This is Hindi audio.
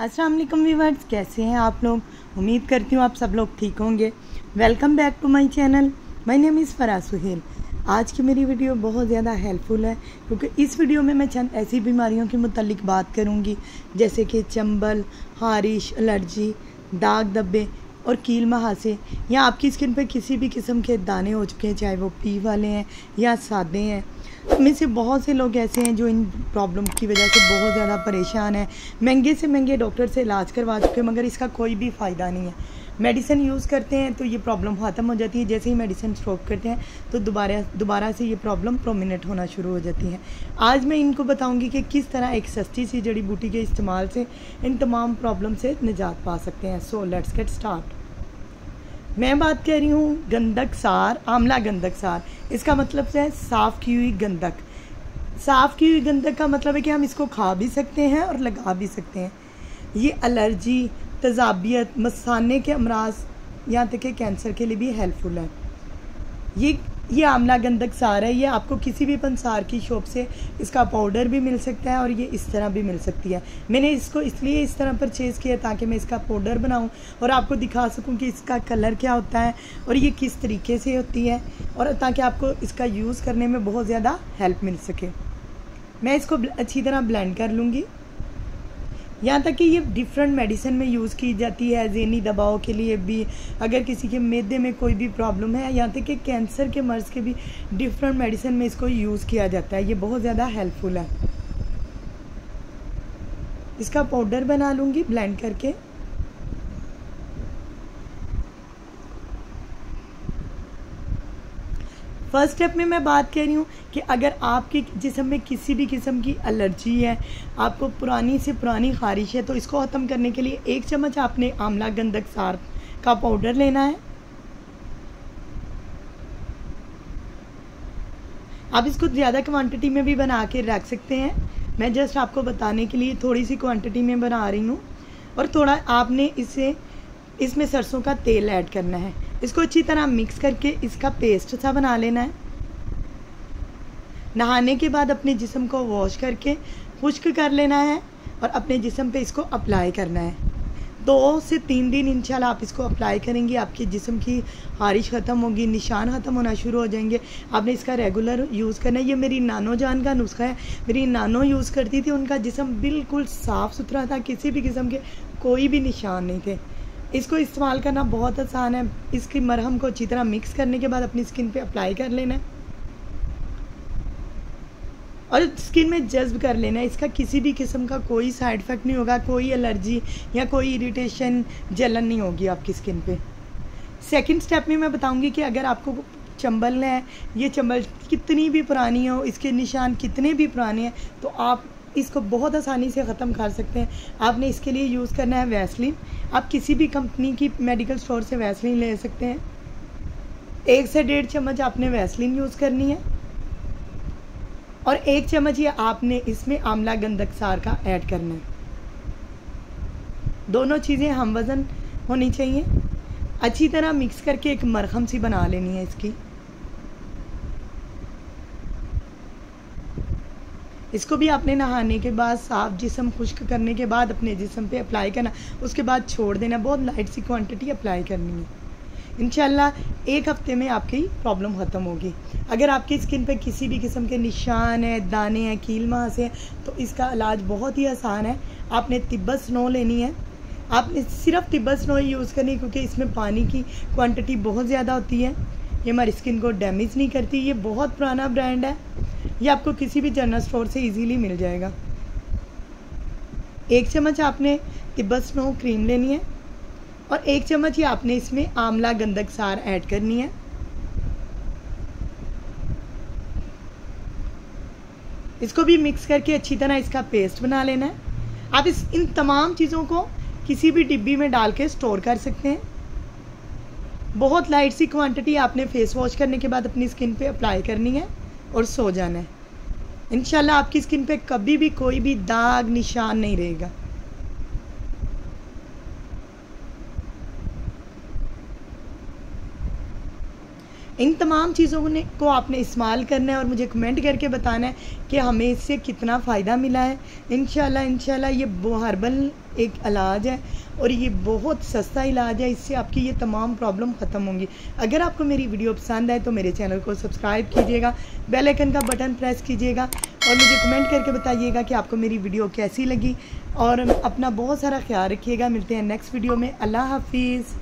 अस्सलाम वालेकुम व्यूअर्स, कैसे हैं आप लोग। उम्मीद करती हूँ आप सब लोग ठीक होंगे। Welcome back to my channel, my name is Farah Suhail. आज की मेरी वीडियो बहुत ज़्यादा हेल्पफुल है क्योंकि इस वीडियो में मैं चंद ऐसी बीमारियों के मुतालिक बात करूँगी जैसे कि चंबल, हारिश, एलर्जी, दाग धब्बे और कील महासे, या आपकी स्किन पर किसी भी किस्म के दाने हो चुके हैं, चाहे वो पी वाले हैं या सादे हैं। में से बहुत से लोग ऐसे हैं जो इन प्रॉब्लम की वजह से बहुत ज़्यादा परेशान हैं। महंगे से महंगे डॉक्टर से इलाज करवा चुके हैं मगर इसका कोई भी फ़ायदा नहीं है। मेडिसिन यूज़ करते हैं तो ये प्रॉब्लम ख़त्म हो जाती है, जैसे ही मेडिसिन स्टॉप करते हैं तो दोबारा से ये प्रॉब्लम प्रोमिनेंट होना शुरू हो जाती है। आज मैं इनको बताऊंगी कि किस तरह एक सस्ती सी जड़ी बूटी के इस्तेमाल से इन तमाम प्रॉब्लम से निजात पा सकते हैं। So let's get start. मैं बात कर रही हूँ गंधक सार, आंवला गंधक सार। इसका मतलब है साफ़ की हुई गंधक। साफ़ की हुई गंधक का मतलब है कि हम इसको खा भी सकते हैं और लगा भी सकते हैं। ये एलर्जी, तजाबियत, मसाने के अमराज, यहाँ तक कि कैंसर के लिए भी हेल्पफुल है। ये आंवला गंधक सार है। ये आपको किसी भी पंसार की शॉप से इसका पाउडर भी मिल सकता है और ये इस तरह भी मिल सकती है। मैंने इसको इसलिए इस तरह परचेज़ किया ताकि मैं इसका पाउडर बनाऊं और आपको दिखा सकूं कि इसका कलर क्या होता है और ये किस तरीके से होती है, और ताकि आपको इसका यूज़ करने में बहुत ज़्यादा हेल्प मिल सके। मैं इसको अच्छी तरह ब्लेंड कर लूँगी। यहाँ तक कि ये डिफरेंट मेडिसिन में यूज़ की जाती है, ज़हनी दबाव के लिए भी, अगर किसी के मैदे में कोई भी प्रॉब्लम है, यहाँ तक कि कैंसर के मर्ज़ के भी डिफरेंट मेडिसिन में इसको यूज़ किया जाता है। ये बहुत ज़्यादा हेल्पफुल है। इसका पाउडर बना लूँगी ब्लेंड करके। फर्स्ट स्टेप में मैं बात कर रही हूँ कि अगर आपके जिस्म में किसी भी किस्म की एलर्जी है, आपको पुरानी से पुरानी खारिश है, तो इसको ख़त्म करने के लिए 1 चम्मच आपने आंवला गंधक सार का पाउडर लेना है। आप इसको ज़्यादा क्वांटिटी में भी बना के रख सकते हैं। मैं जस्ट आपको बताने के लिए थोड़ी सी क्वांटिटी में बना रही हूँ। और थोड़ा आपने इसमें सरसों का तेल ऐड करना है। इसको अच्छी तरह मिक्स करके इसका पेस्ट सा बना लेना है। नहाने के बाद अपने जिस्म को वॉश करके खुश्क कर लेना है और अपने जिस्म पे इसको अप्लाई करना है। 2 से 3 दिन इंशाल्लाह आप इसको अप्लाई करेंगी, आपके जिस्म की हारिश ख़त्म होगी, निशान ख़त्म होना शुरू हो जाएंगे। आपने इसका रेगुलर यूज़ करना है। ये मेरी नानो जान का नुस्खा है। मेरी नानो यूज़ करती थी, उनका जिस्म बिल्कुल साफ़ सुथरा था, किसी भी किस्म के कोई भी निशान नहीं थे। इसको इस्तेमाल करना बहुत आसान है। इसकी मरहम को अच्छी तरह मिक्स करने के बाद अपनी स्किन पे अप्लाई कर लेना है और स्किन में जज्ब कर लेना है। इसका किसी भी किस्म का कोई साइड इफ़ेक्ट नहीं होगा, कोई एलर्जी या कोई इरिटेशन, जलन नहीं होगी आपकी स्किन पे। सेकंड स्टेप में मैं बताऊंगी कि अगर आपको चंबल है, ये चंबल कितनी भी पुरानी हो, इसके निशान कितने भी पुराने हैं, तो आप इसको बहुत आसानी से ख़त्म कर सकते हैं। आपने इसके लिए यूज़ करना है वैसलीन। आप किसी भी कंपनी की मेडिकल स्टोर से वैसलीन ले सकते हैं। 1 से 1.5 चम्मच आपने वैसलीन यूज़ करनी है और 1 चम्मच ये आपने इसमें आंवला गंधक सार का ऐड करना है। दोनों चीज़ें हम वज़न होनी चाहिए। अच्छी तरह मिक्स करके एक मरहम सी बना लेनी है इसकी। इसको भी आपने नहाने के बाद, साफ़ जिस्म खुश्क करने के बाद अपने जिस्म पे अप्लाई करना, उसके बाद छोड़ देना। बहुत लाइट सी क्वांटिटी अप्लाई करनी है। इंशाल्लाह 1 हफ्ते में आपकी प्रॉब्लम ख़त्म होगी। अगर आपकी स्किन पे किसी भी किस्म के निशान है, दाने हैं, कील मास है, तो इसका इलाज बहुत ही आसान है। आपने तिब्बत स्नो लेनी है। आपने सिर्फ तिब्बत स्नो ही यूज़ करनी है क्योंकि इसमें पानी की क्वान्टिटी बहुत ज़्यादा होती है। ये हमारी स्किन को डैमेज नहीं करती। ये बहुत पुराना ब्रांड है। ये आपको किसी भी जनरल स्टोर से इजीली मिल जाएगा। 1 चम्मच आपने तिब्बत स्नो क्रीम लेनी है और 1 चम्मच ही आपने इसमें आंवला गंधक सार ऐड करनी है। इसको भी मिक्स करके अच्छी तरह इसका पेस्ट बना लेना है। आप इन तमाम चीज़ों को किसी भी डिब्बी में डाल के स्टोर कर सकते हैं। बहुत लाइट सी क्वांटिटी आपने फेस वॉश करने के बाद अपनी स्किन पे अप्लाई करनी है और सो जाना है। इंशाल्लाह आपकी स्किन पे कभी भी कोई भी दाग, निशान नहीं रहेगा। इन तमाम चीज़ों ने को आपने इस्तेमाल करना है और मुझे कमेंट करके बताना है कि हमें इससे कितना फ़ायदा मिला है। इंशाल्लाह ये हर्बल एक इलाज है और ये बहुत सस्ता इलाज है, इससे आपकी ये तमाम प्रॉब्लम ख़त्म होंगी। अगर आपको मेरी वीडियो पसंद आए तो मेरे चैनल को सब्सक्राइब कीजिएगा, बेल आइकन का बटन प्रेस कीजिएगा और मुझे कमेंट करके बताइएगा कि आपको मेरी वीडियो कैसी लगी। और अपना बहुत सारा ख्याल रखिएगा। मिलते हैं नेक्स्ट वीडियो में। अल्लाह हाफिज़।